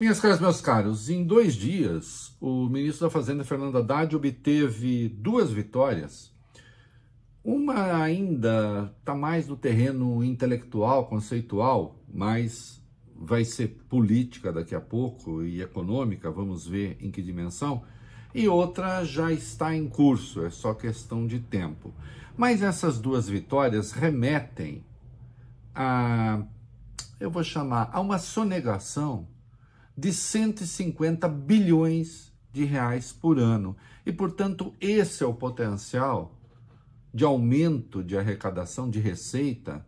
Minhas caras, meus caros, em 2 dias, o ministro da Fazenda, Fernando Haddad, obteve 2 vitórias. Uma ainda está mais no terreno intelectual, conceitual, mas vai ser política daqui a pouco e econômica, vamos ver em que dimensão. E outra já está em curso, é só questão de tempo. Mas essas 2 vitórias remetem a, eu vou chamar, a uma sonegação de 150 bilhões de reais por ano. E, portanto, esse é o potencial de aumento de arrecadação de receita,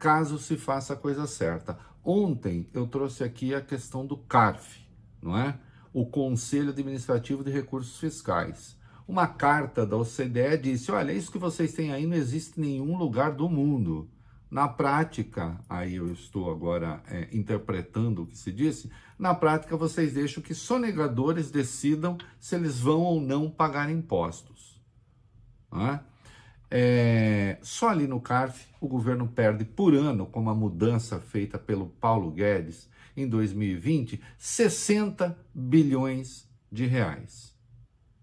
caso se faça a coisa certa. Ontem eu trouxe aqui a questão do CARF, não é? O Conselho Administrativo de Recursos Fiscais. Uma carta da OCDE disse, olha, isso que vocês têm aí não existe em nenhum lugar do mundo. Na prática, aí eu estou agora interpretando o que se disse, na prática vocês deixam que sonegadores decidam se eles vão ou não pagar impostos. Não é? Só ali no CARF o governo perde por ano, com a mudança feita pelo Paulo Guedes em 2020, 60 bilhões de reais.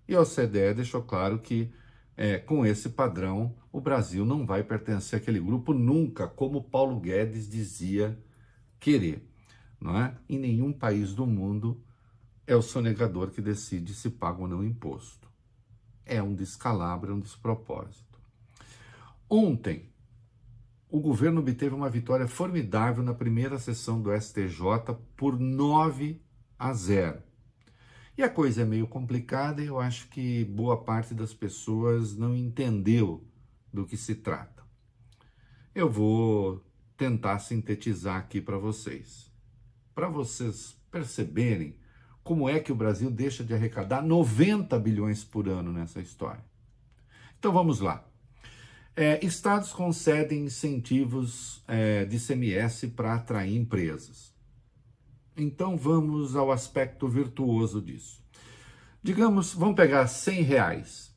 E a OCDE deixou claro que com esse padrão, o Brasil não vai pertencer àquele grupo nunca, como Paulo Guedes dizia querer. Não é? Em nenhum país do mundo é o sonegador que decide se paga ou não imposto. É um descalabro, é um despropósito. Ontem, o governo obteve uma vitória formidável na primeira sessão do STJ por 9-0. E a coisa é meio complicada e eu acho que boa parte das pessoas não entendeu do que se trata. Eu vou tentar sintetizar aqui para vocês perceberem como é que o Brasil deixa de arrecadar 90 bilhões por ano nessa história. Então vamos lá. Estados concedem incentivos de ICMS para atrair empresas. Então, vamos ao aspecto virtuoso disso. Digamos, vamos pegar 100 reais,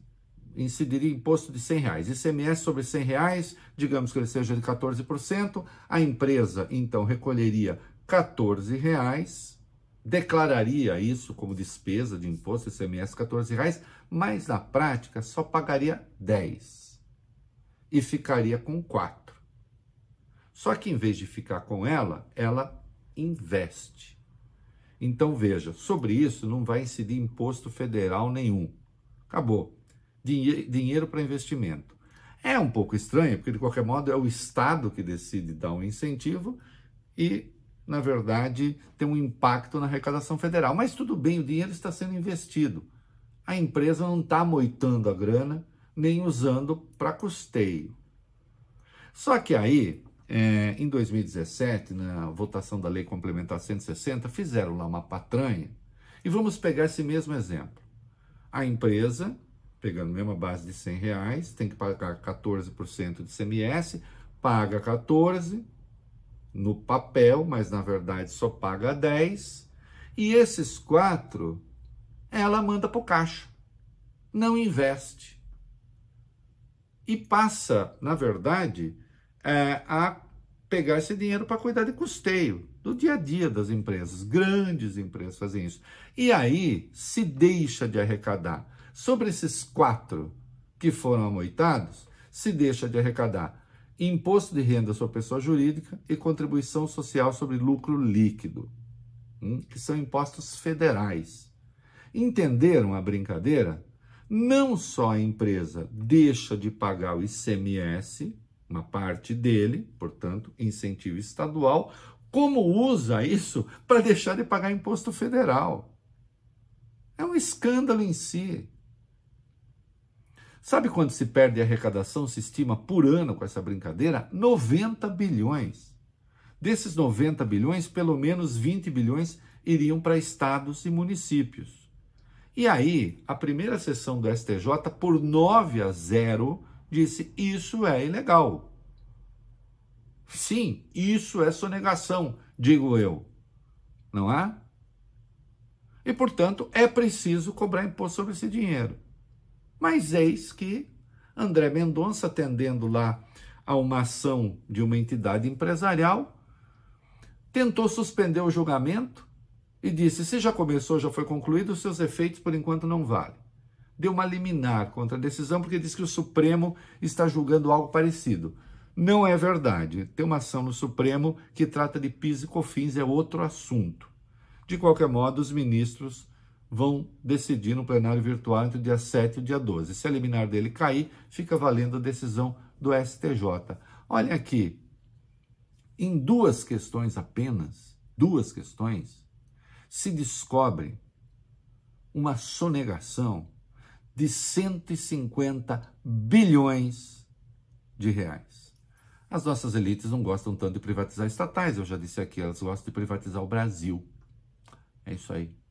incidiria imposto de 100 reais, ICMS sobre 100 reais, digamos que ele seja de 14%, a empresa, então, recolheria 14 reais, declararia isso como despesa de imposto, ICMS 14 reais, mas na prática só pagaria 10 e ficaria com 4. Só que em vez de ficar com ela investe. Então veja, sobre isso não vai incidir imposto federal nenhum. Acabou. Dinheiro para investimento. É um pouco estranho, porque de qualquer modo é o Estado que decide dar um incentivo e, na verdade, tem um impacto na arrecadação federal. Mas tudo bem, o dinheiro está sendo investido. A empresa não está moitando a grana, nem usando para custeio. Só que aí, em 2017, na votação da Lei Complementar 160, fizeram lá uma patranha. E vamos pegar esse mesmo exemplo. A empresa, pegando mesmo a base de 100 reais, tem que pagar 14% de ICMS, paga 14% no papel, mas na verdade só paga 10%. E esses 4% ela manda para o caixa, não investe. E passa, na verdade, a pegar esse dinheiro para cuidar de custeio, do dia a dia das empresas. Grandes empresas fazem isso. E aí se deixa de arrecadar. Sobre esses 4 que foram amoitados, se deixa de arrecadar imposto de renda sobre pessoa jurídica e contribuição social sobre lucro líquido, que são impostos federais. Entenderam a brincadeira? Não só a empresa deixa de pagar o ICMS, uma parte dele, portanto, incentivo estadual, como usa isso para deixar de pagar imposto federal? É um escândalo em si. Sabe quanto se perde a arrecadação, se estima, por ano com essa brincadeira? 90 bilhões. Desses 90 bilhões, pelo menos 20 bilhões iriam para estados e municípios. E aí, a primeira sessão do STJ, por 9-0, disse, isso é ilegal. Sim, isso é sonegação, digo eu. Não é? E, portanto, é preciso cobrar imposto sobre esse dinheiro. Mas eis que André Mendonça, atendendo lá a uma ação de uma entidade empresarial, tentou suspender o julgamento e disse, se já começou, já foi concluído, os seus efeitos por enquanto não valem. Deu uma liminar contra a decisão porque diz que o Supremo está julgando algo parecido. Não é verdade. Tem uma ação no Supremo que trata de PIS e COFINS, é outro assunto. De qualquer modo, os ministros vão decidir no plenário virtual entre o dia 7 e o dia 12. Se a liminar dele cair, fica valendo a decisão do STJ. Olha aqui, em duas questões apenas, duas questões, se descobre uma sonegação de 150 bilhões de reais. As nossas elites não gostam tanto de privatizar estatais, eu já disse aqui, elas gostam de privatizar o Brasil. É isso aí.